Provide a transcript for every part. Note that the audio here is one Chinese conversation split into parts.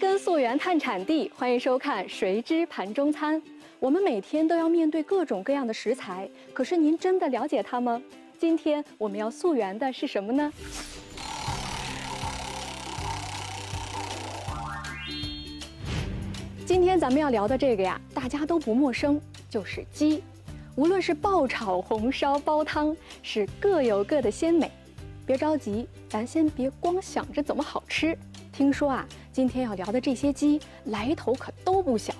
根溯源探产地，欢迎收看《谁知盘中餐》。我们每天都要面对各种各样的食材，可是您真的了解它吗？今天我们要溯源的是什么呢？ 今天咱们要聊的这个呀，大家都不陌生，就是鸡。无论是爆炒、红烧、煲汤，是各有各的鲜美。别着急，咱先别光想着怎么好吃。听说啊，今天要聊的这些鸡来头可都不小，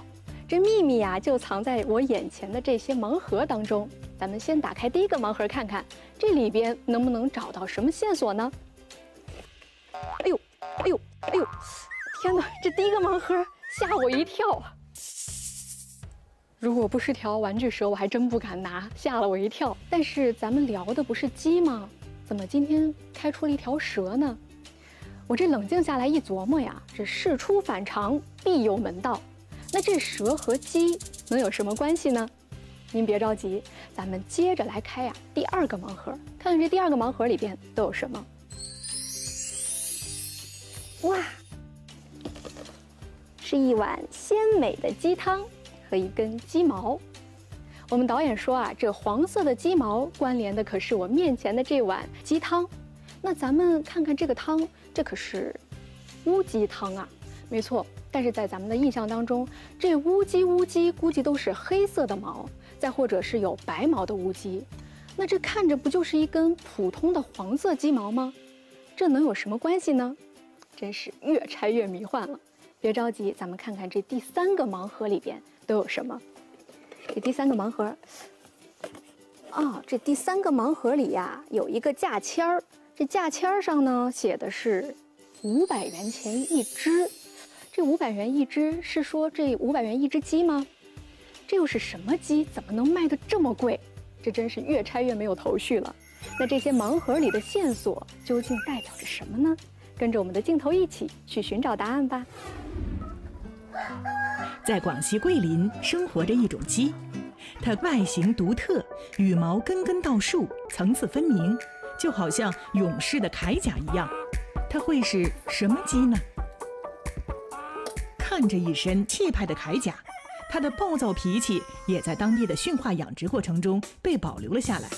这秘密呀就藏在我眼前的这些盲盒当中。咱们先打开第一个盲盒，看看这里边能不能找到什么线索呢？哎呦，哎呦，哎呦！天哪，这第一个盲盒 吓我一跳！如果不是条玩具蛇，我还真不敢拿，吓了我一跳。但是咱们聊的不是鸡吗？怎么今天开出了一条蛇呢？我这冷静下来一琢磨呀，这事出反常必有门道。那这蛇和鸡能有什么关系呢？您别着急，咱们接着来开呀第二个盲盒，看看这第二个盲盒里边都有什么。哇！ 是一碗鲜美的鸡汤和一根鸡毛。我们导演说啊，这黄色的鸡毛关联的可是我面前的这碗鸡汤。那咱们看看这个汤，这可是乌鸡汤啊，没错。但是在咱们的印象当中，这乌鸡估计都是黑色的毛，再或者是有白毛的乌鸡。那这看着不就是一根普通的黄色鸡毛吗？这能有什么关系呢？真是越拆越迷幻了。 别着急，咱们看看这第三个盲盒里边都有什么。这第三个盲盒，哦，这第三个盲盒里呀有一个价签儿，这价签儿上呢写的是500元钱一只。这500元一只是说这500元一只鸡吗？这又是什么鸡？怎么能卖得这么贵？这真是越拆越没有头绪了。那这些盲盒里的线索究竟代表着什么呢？跟着我们的镜头一起去寻找答案吧。 在广西桂林生活着一种鸡，它外形独特，羽毛根根倒竖，层次分明，就好像勇士的铠甲一样。它会是什么鸡呢？看着一身气派的铠甲，它的暴躁脾气也在当地的驯化养殖过程中被保留了下来。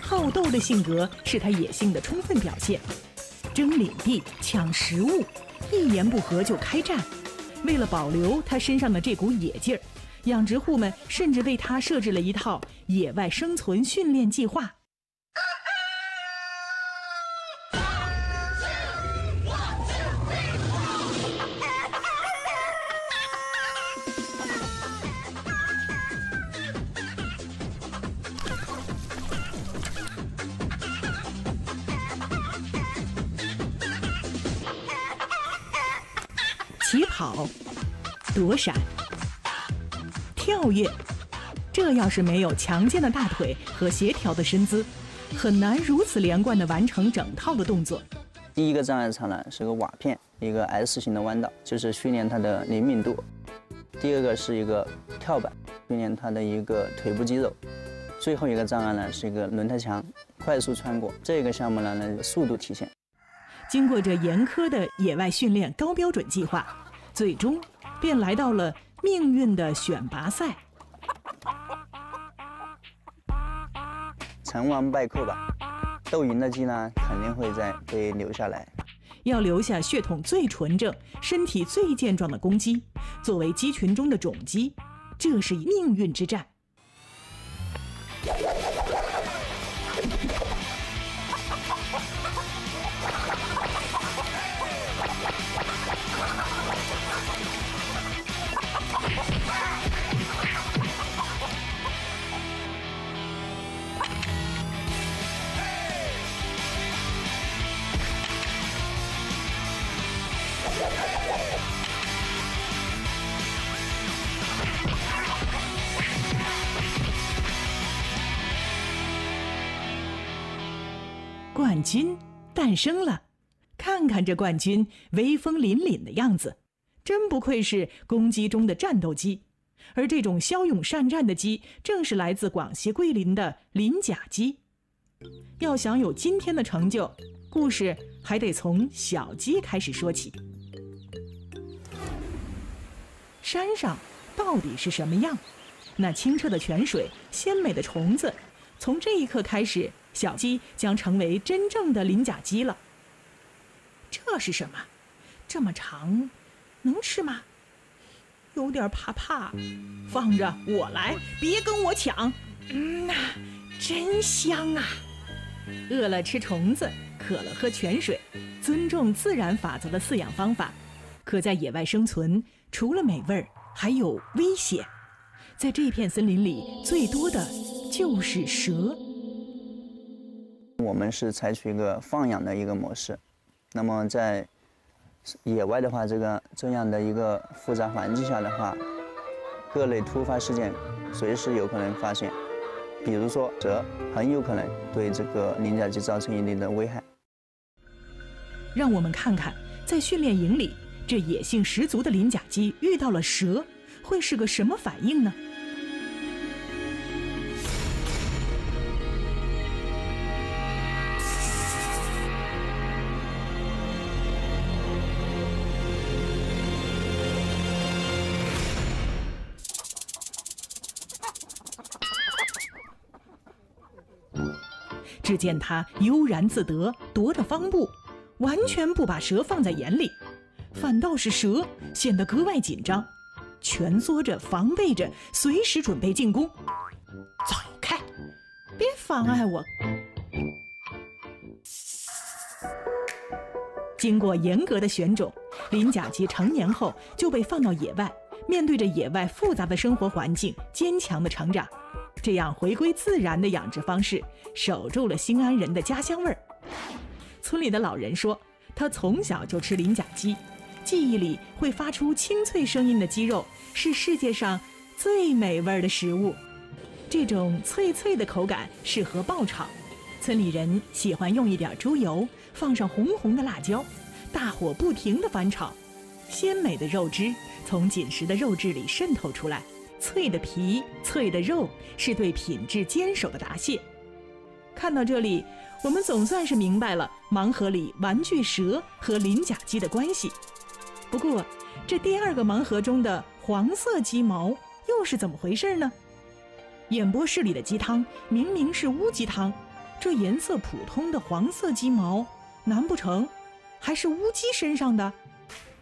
好斗的性格是他野性的充分表现，争领地、抢食物，一言不合就开战。为了保留他身上的这股野劲儿，养殖户们甚至为他设置了一套野外生存训练计划。起跑、躲闪、跳跃，这要是没有强健的大腿和协调的身姿，很难如此连贯地完成整套的动作。第一个障碍上来是个瓦片，一个 S 型的弯道，就是训练它的灵敏度；第二个是一个跳板，训练它的一个腿部肌肉；最后一个障碍呢是一个轮胎墙，快速穿过。这个项目呢，速度体现。 经过这严苛的野外训练高标准计划，最终便来到了命运的选拔赛。成王败寇吧，斗赢的鸡呢肯定会再被留下来。要留下血统最纯正、身体最健壮的公鸡，作为鸡群中的种鸡，这是命运之战。 冠军诞生了，看看这冠军威风凛凛的样子，真不愧是公鸡中的战斗鸡。而这种骁勇善战的鸡，正是来自广西桂林的鳞甲鸡。要想有今天的成就，故事还得从小鸡开始说起。山上到底是什么样？那清澈的泉水，鲜美的虫子，从这一刻开始，小鸡将成为真正的鳞甲鸡了。这是什么？这么长，能吃吗？有点怕怕，放着我来，别跟我抢。呐，真香啊！饿了吃虫子，渴了喝泉水，尊重自然法则的饲养方法。可在野外生存，除了美味儿，还有危险。在这片森林里，最多的就是蛇。我们是采取一个放养的一个模式，那么在野外的话，这样的一个复杂环境下的话，各类突发事件随时有可能发现。比如说蛇，很有可能对这个鳞甲鸡造成一定的危害。让我们看看，在训练营里，这野性十足的鳞甲鸡遇到了蛇，会是个什么反应呢？只见他悠然自得，踱着方步，完全不把蛇放在眼里，反倒是蛇显得格外紧张，蜷缩着，防备着，随时准备进攻。走开，别妨碍我！经过严格的选种，鳞甲鸡成年后就被放到野外，面对着野外复杂的生活环境，坚强的成长。这样回归自然的养殖方式，守住了兴安人的家乡味儿。村里的老人说，他从小就吃鳞甲鸡，记忆里会发出清脆声音的鸡肉是世界上最美味的食物。这种脆脆的口感适合爆炒，村里人喜欢用一点猪油，放上红红的辣椒，大火不停地翻炒，鲜美的肉汁从紧实的肉质里渗透出来。脆的皮，脆的肉，是对品质坚守的答谢。看到这里，我们总算是明白了盲盒里玩具蛇和鳞甲鸡的关系。不过，这第二个盲盒中的黄色鸡毛又是怎么回事呢？演播室里的鸡汤明明是乌鸡汤，这颜色普通的黄色鸡毛，难不成还是乌鸡身上的？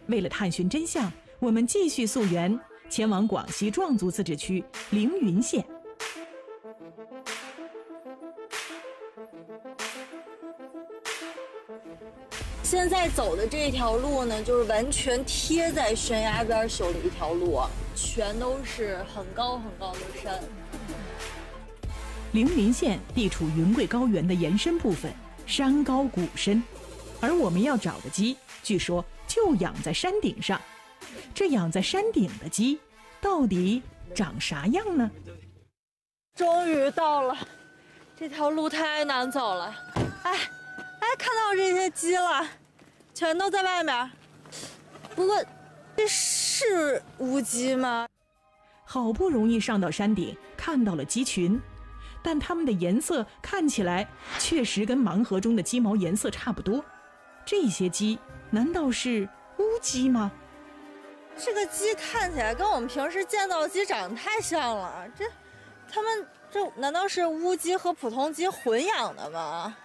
为了探寻真相，我们继续溯源。前往广西壮族自治区凌云县，现在走的这条路呢，就是完全贴在悬崖边修的一条路，全都是很高很高的山。凌云县地处云贵高原的延伸部分，山高谷深，而我们要找的鸡，据说就养在山顶上。这养在山顶的鸡到底长啥样呢？终于到了，这条路太难走了。哎，看到这些鸡了，全都在外面。不过，这是乌鸡吗？好不容易上到山顶，看到了鸡群，但它们的颜色看起来确实跟盲盒中的鸡毛颜色差不多。这些鸡难道是乌鸡吗？这个鸡看起来跟我们平时见到的鸡长得太像了，它们难道是乌鸡和普通鸡混养的吗？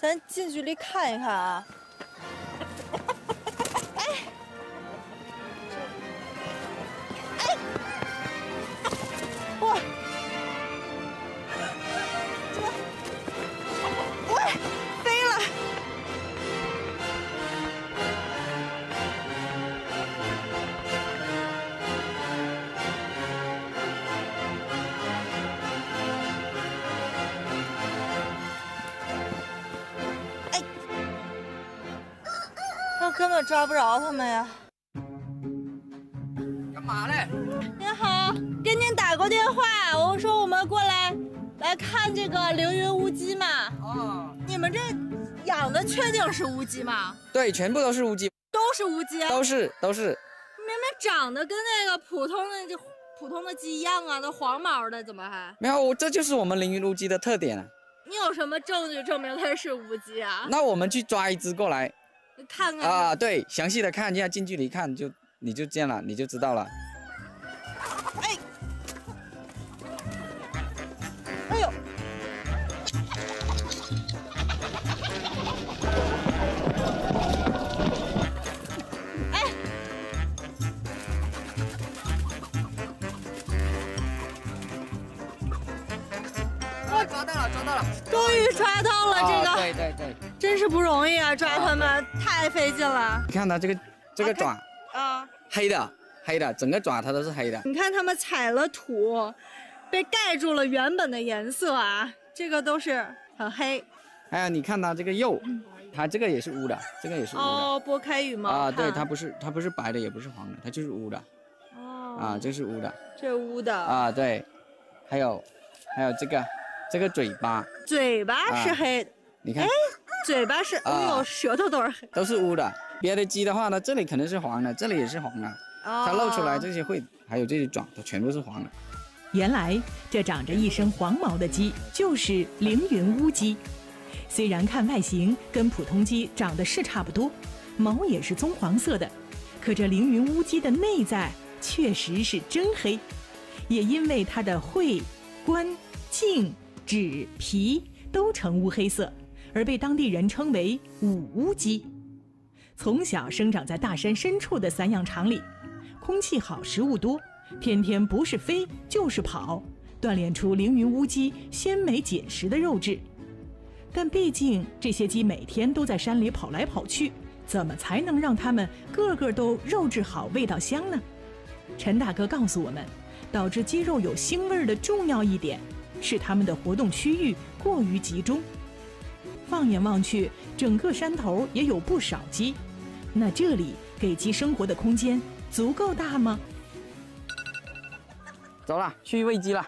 咱近距离看一看啊！哎，哇！根本抓不着他们呀！干嘛嘞？您好，给您打过电话，我说我们过来看这个凌云乌鸡嘛。哦，你们这养的确定是乌鸡吗？对，全部都是乌鸡。都是乌鸡？都是。明明长得跟那个普通的鸡一样啊，都黄毛的，怎么还？没有，这就是我们凌云乌鸡的特点啊。你有什么证据证明它是无鸡啊？那我们去抓一只过来，看看啊，对，详细的看一下，近距离看就你就见了，你就知道了。哎，哎呦！ 终于抓到了这个，对对对，真是不容易啊！抓它们太费劲了。你看它这个爪啊，黑的黑的，整个爪它都是黑的。你看它们踩了土，被盖住了原本的颜色啊，这个都是很黑。哎呀，你看它这个肉，它这个也是乌的，这个也是乌的。哦，拨开羽毛啊，对，它不是白的，也不是黄的，它就是乌的。哦，啊，这是乌的，这乌的啊，对，还有这个。 这个嘴巴，嘴巴是黑的，你看，哎，嘴巴是，哎呦，舌头都是黑，都是乌的。别的鸡的话呢，这里肯定是黄的，这里也是黄的，它露出来这些喙，还有这些爪，它全部是黄的。原来这长着一身黄毛的鸡就是凌云乌鸡，虽然看外形跟普通鸡长得是差不多，毛也是棕黄色的，可这凌云乌鸡的内在确实是真黑，也因为它的喙、冠、颈。 纸皮都呈乌黑色，而被当地人称为“五乌鸡”。从小生长在大山深处的散养场里，空气好，食物多，天天不是飞就是跑，锻炼出凌云乌鸡鲜美紧实的肉质。但毕竟这些鸡每天都在山里跑来跑去，怎么才能让它们个个都肉质好、味道香呢？陈大哥告诉我们，导致鸡肉有腥味的重要一点。 是它们的活动区域过于集中，放眼望去，整个山头也有不少鸡。那这里给鸡生活的空间足够大吗？走了，去喂鸡了。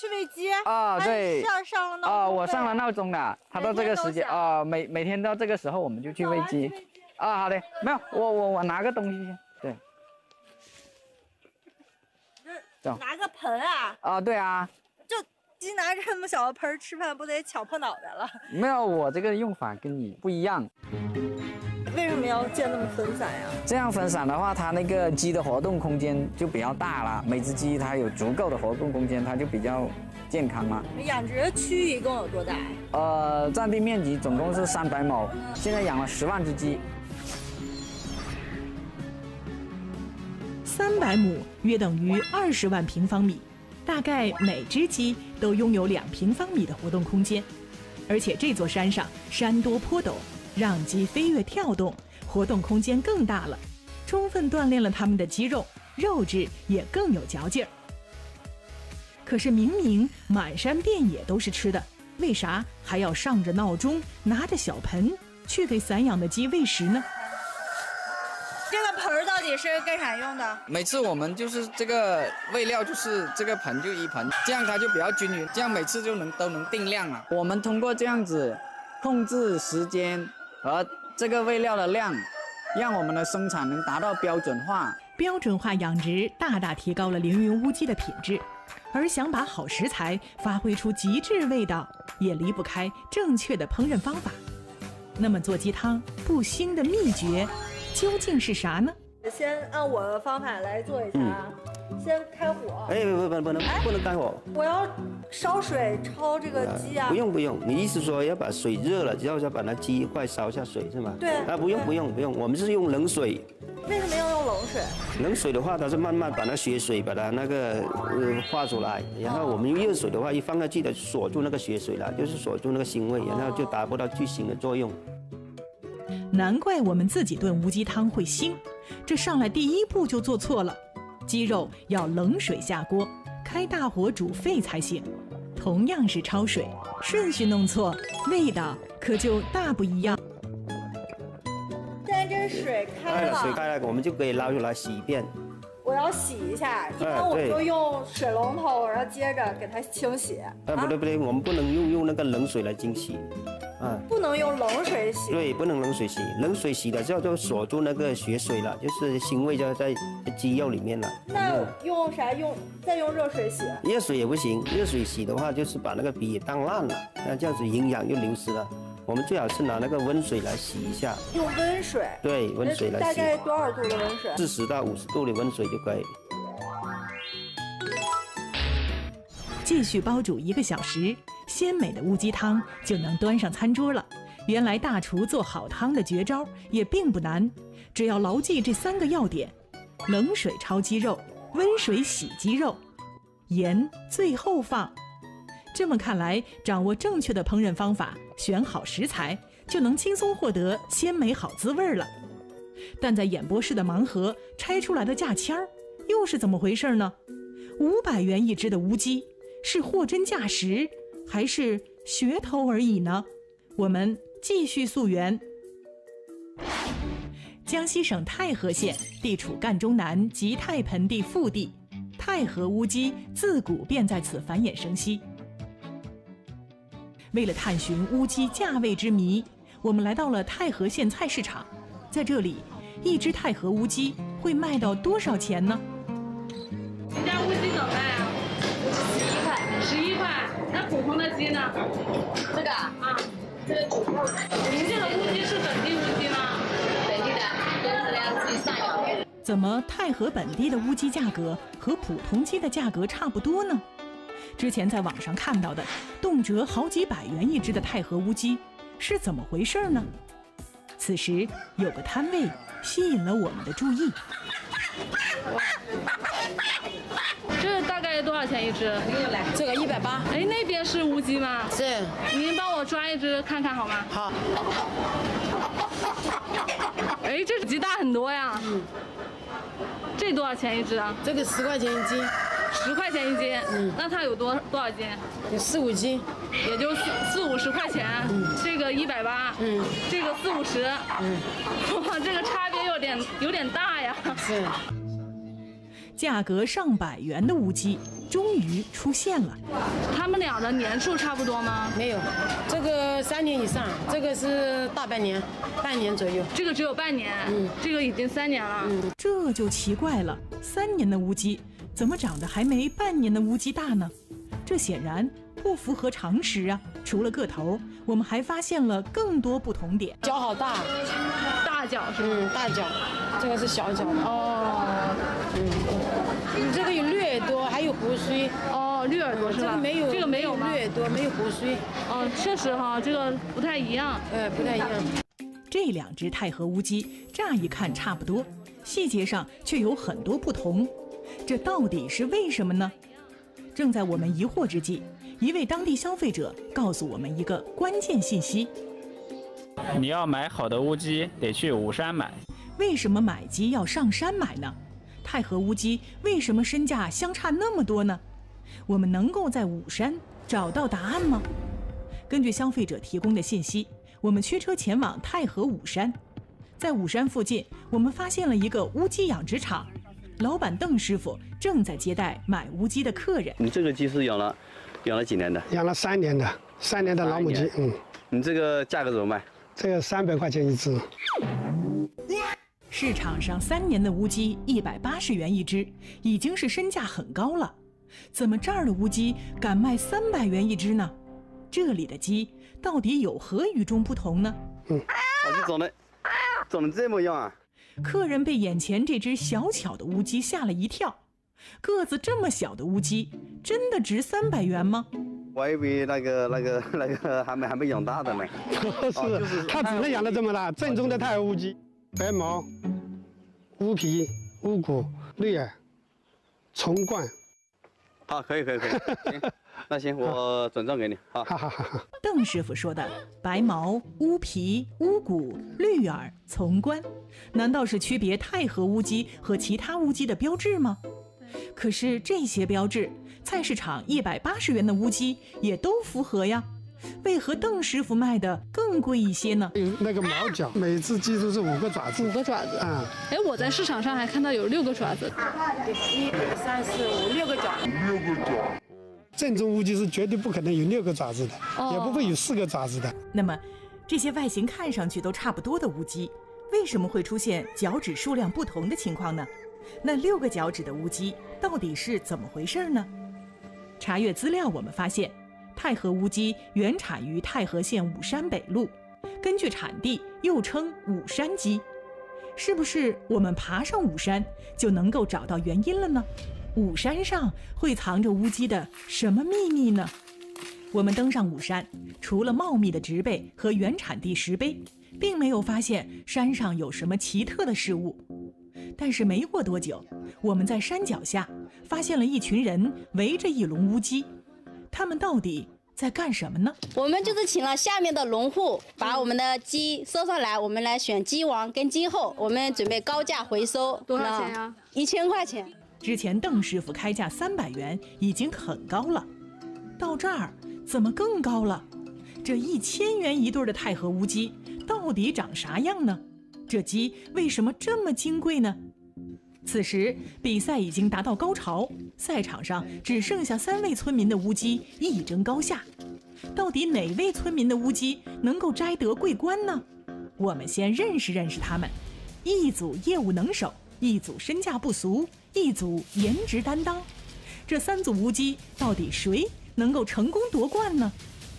去喂鸡啊？对。上了闹钟。啊，我上了闹钟了。它到这个时间啊，每天到这个时候我们就去喂鸡。啊，好的。没有，我拿个东西先。对。走。拿个盆啊？啊，对啊。 鸡拿这么小的盆吃饭，不得抢破脑袋了？没有，我这个用法跟你不一样。为什么要建那么分散呀？这样分散的话，它那个鸡的活动空间就比较大了。每只鸡它有足够的活动空间，它就比较健康了。养殖区域一共有多大？占地面积总共是300亩，现在养了10万只鸡。300亩约等于20万平方米。 大概每只鸡都拥有2平方米的活动空间，而且这座山上山多坡陡，让鸡飞跃跳动，活动空间更大了，充分锻炼了它们的肌肉，肉质也更有嚼劲儿。可是明明满山遍野都是吃的，为啥还要上着闹钟，拿着小盆去给散养的鸡喂食呢？ 这个盆儿到底是干啥用的？每次我们就是这个喂料，就是这个盆就一盆，这样它就比较均匀，这样每次都能定量了。我们通过这样子控制时间和这个喂料的量，让我们的生产能达到标准化。标准化养殖大大提高了凌云乌鸡的品质，而想把好食材发挥出极致味道，也离不开正确的烹饪方法。那么做鸡汤不腥的秘诀？ 究竟是啥呢？先按我的方法来做一下啊，先开火。哎，不能开火。我要烧水焯这个鸡啊。不用，你意思说要把水热了，然后再把那鸡块烧下水是吗？对。啊，不用，我们是用冷水。为什么要用冷水？冷水的话，它是慢慢把那血水把它那个化出来，然后我们用热水的话，一放下去的锁住那个血水了，就是锁住那个腥味，然后就达不到去腥的作用。 难怪我们自己炖乌鸡汤会腥，这上来第一步就做错了。鸡肉要冷水下锅，开大火煮沸才行。同样是焯水，顺序弄错，味道可就大不一样。现在这是水开了，水开了，我们就可以捞出来洗一遍。我要洗一下，一般我就用水龙头，然后接着给它清洗。不对，我们不能用那个冷水来清洗。嗯，不能用冷水洗。对，不能冷水洗，冷水洗的时候就锁住那个血水了，就是腥味就在鸡肉里面了。那用啥用？再用热水洗？热水也不行，热水洗的话就是把那个皮也烫烂了，那这样子营养又流失了。 我们最好是拿那个温水来洗一下，用温水，对，温水来洗。大概多少度的温水？40到50度的温水就可以。继续煲煮1个小时，鲜美的乌鸡汤就能端上餐桌了。原来大厨做好汤的绝招也并不难，只要牢记这3个要点：冷水焯鸡肉，温水洗鸡肉，盐最后放。 这么看来，掌握正确的烹饪方法，选好食材，就能轻松获得鲜美好滋味了。但在演播室的盲盒拆出来的价签儿，又是怎么回事呢？500元一只的乌鸡，是货真价实，还是噱头而已呢？我们继续溯源。江西省泰和县地处赣中南及泰盆地腹地，泰和乌鸡自古便在此繁衍生息。 为了探寻乌鸡价位之谜，我们来到了泰和县菜市场。在这里，一只泰和乌鸡会卖到多少钱呢？人家乌鸡怎么卖啊？11块。11块。那普通的鸡呢？这个啊，这个9块。您这个乌鸡是本地乌鸡吗？本地的，自己上养的。怎么泰和本地的乌鸡价格和普通鸡的价格差不多呢？ 之前在网上看到的动辄好几百元一只的泰和乌鸡是怎么回事呢？此时有个摊位吸引了我们的注意。这大概多少钱一只？这个180。哎，那边是乌鸡吗？是。您帮我抓一只看看好吗？好。哎，这鸡大很多呀。嗯。这多少钱一只啊？这个10块钱一斤。 10块钱一斤，嗯，那它有多少斤？有4、5斤，也就4、50块钱。嗯，这个180，嗯，这个4、50，嗯，哇，这个差别有点大呀。是。价格上百元的乌鸡终于出现了。它们俩的年数差不多吗？没有，这个3年以上，这个是大半年，半年左右。这个只有半年，嗯，这个已经3年了。嗯，这就奇怪了，3年的乌鸡。 怎么长得还没半年的乌鸡大呢？这显然不符合常识啊！除了个头，我们还发现了更多不同点。脚好大，大脚是吧？嗯，大脚，这个是小脚。哦，嗯，你这个有绿耳朵，还有胡须。哦，绿耳朵是吧？这个没有，这个没有绿耳朵，没有胡须。哦，确实哈，这个不太一样。不太一样。这2只泰和乌鸡乍一看差不多，细节上却有很多不同。 这到底是为什么呢？正在我们疑惑之际，一位当地消费者告诉我们一个关键信息：你要买好的乌鸡，得去武山买。为什么买鸡要上山买呢？泰和乌鸡为什么身价相差那么多呢？我们能够在武山找到答案吗？根据消费者提供的信息，我们驱车前往泰和武山。在武山附近，我们发现了一个乌鸡养殖场。 老板邓师傅正在接待买乌鸡的客人。你这个鸡是养了几年的？养了3年的，3年的老母鸡。嗯，你这个价格怎么卖？这个300块钱一只。市场上3年的乌鸡180元一只，已经是身价很高了。怎么这儿的乌鸡敢卖300元一只呢？这里的鸡到底有何与众不同呢？嗯，你长得这么样啊？ 客人被眼前这只小巧的乌鸡吓了一跳，个子这么小的乌鸡，真的值300元吗？我以为那个还没养大的呢，是，它只能养得这么大。正宗的泰和乌鸡，白毛、乌皮、乌骨、绿耳、虫冠。好，可以。那行，我转账给你。好，好。邓师傅说的白毛、乌皮、乌骨、绿耳、丛冠，难道是区别泰和乌鸡和其他乌鸡的标志吗？可是这些标志，菜市场180元的乌鸡也都符合呀，为何邓师傅卖的更贵一些呢？有那个毛脚，每只鸡都是5个爪子。5个爪子啊！哎，我在市场上还看到有6个爪子。3、4、5、6个脚。正宗乌鸡是绝对不可能有6个爪子的，也不会有4个爪子的。那么，这些外形看上去都差不多的乌鸡，为什么会出现脚趾数量不同的情况呢？那6个脚趾的乌鸡到底是怎么回事呢？查阅资料，我们发现，太和乌鸡原产于太和县武山北路，根据产地又称武山鸡。是不是我们爬上武山就能够找到原因了呢？武山上会藏着乌鸡的什么秘密呢？我们登上武山，除了茂密的植被和原产地石碑，并没有发现山上有什么奇特的事物。但是没过多久，我们在山脚下发现了一群人围着一笼乌鸡，他们到底在干什么呢？我们就是请了下面的农户把我们的鸡收上来，我们来选鸡王跟鸡后，我们准备高价回收。多少钱呀？1000块钱。之前邓师傅开价300元已经很高了，到这儿怎么更高了？这1000元一对的太和乌鸡到底长啥样呢？这鸡为什么这么金贵呢？此时比赛已经达到高潮，赛场上只剩下3位村民的乌鸡一争高下，到底哪位村民的乌鸡能够摘得桂冠呢？我们先认识认识他们，一组业务能手，一组身价不俗，一组颜值担当，这3组乌鸡到底谁能够成功夺冠呢？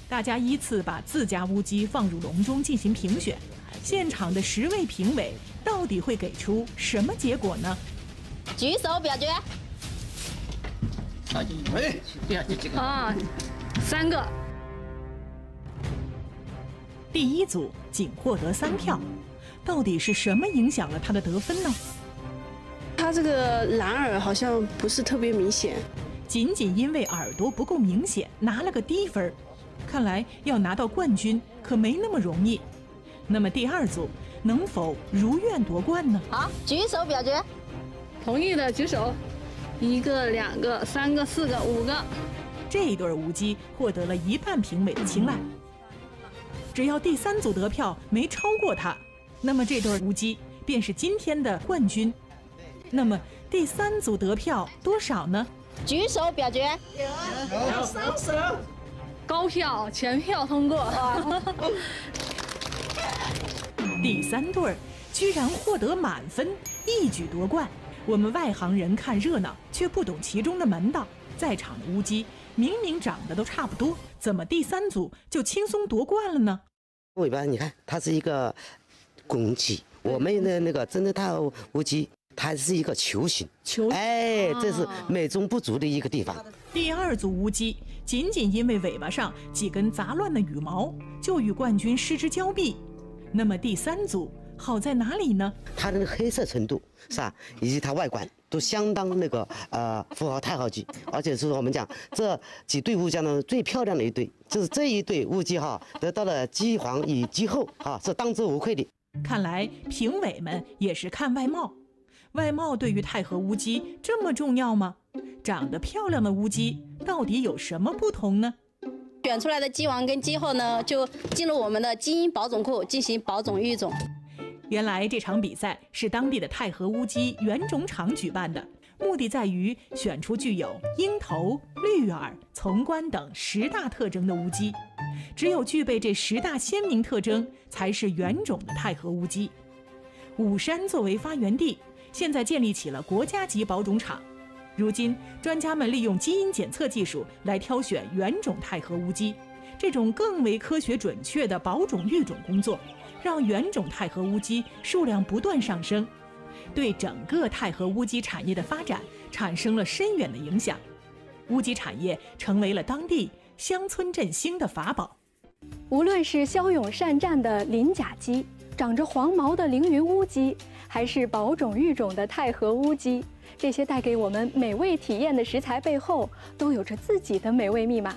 大家依次把自家乌鸡放入笼中进行评选，现场的10位评委到底会给出什么结果呢？举手表决。3个。第1组仅获得3票，到底是什么影响了他的得分呢？他这个蓝耳好像不是特别明显，仅仅因为耳朵不够明显，拿了个低分。看来要拿到冠军可没那么容易。那么第2组能否如愿夺冠呢？好，举手表决。同意的举手。1个、2个、3个、4个、5个。这一对乌鸡获得了1半评委的青睐。只要第3组得票没超过他，那么这对乌鸡便是今天的冠军。那么第3组得票多少呢？举手表决。有，收手。高票，全票通过。第3对居然获得满分，一举夺冠。我们外行人看热闹，却不懂其中的门道。在场的乌鸡明明长得都差不多，怎么第3组就轻松夺冠了呢？尾巴你看，它是一个拱起，我们的那个真的大乌鸡，它是一个球形。球形，哎，这是美中不足的一个地方。第2组乌鸡仅仅因为尾巴上几根杂乱的羽毛，就与冠军失之交臂。那么第3组好在哪里呢？它的黑色程度是吧，以及它外观都相当那个符合太和鸡，而且是我们讲这几对乌鸡当中最漂亮的一对，就是这一对乌鸡哈，得到了鸡皇与鸡后哈，是当之无愧的。看来评委们也是看外貌，外貌对于太和乌鸡这么重要吗？长得漂亮的乌鸡到底有什么不同呢？选出来的鸡王跟鸡后呢，就进入我们的基因保种库进行保种育种。原来这场比赛是当地的太和乌鸡原种场举办的，目的在于选出具有鹰头、绿耳、丛冠等10大特征的乌鸡。只有具备这10大鲜明特征，才是原种的太和乌鸡。武山作为发源地，现在建立起了国家级保种场。如今，专家们利用基因检测技术来挑选原种太和乌鸡，这种更为科学准确的保种育种工作，让原种太和乌鸡数量不断上升，对整个太和乌鸡产业的发展产生了深远的影响。乌鸡产业成为了当地乡村振兴的法宝。无论是骁勇善战的鳞甲鸡，长着黄毛的凌云乌鸡，还是保种育种的太和乌鸡，这些带给我们美味体验的食材背后，都有着自己的美味密码。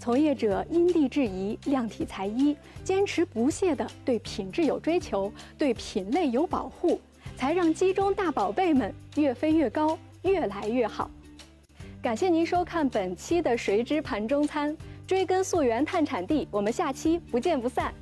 从业者因地制宜，量体裁衣，坚持不懈地对品质有追求，对品类有保护，才让鸡中大宝贝们越飞越高，越来越好。感谢您收看本期的《谁知盘中餐》，追根溯源探产地，我们下期不见不散。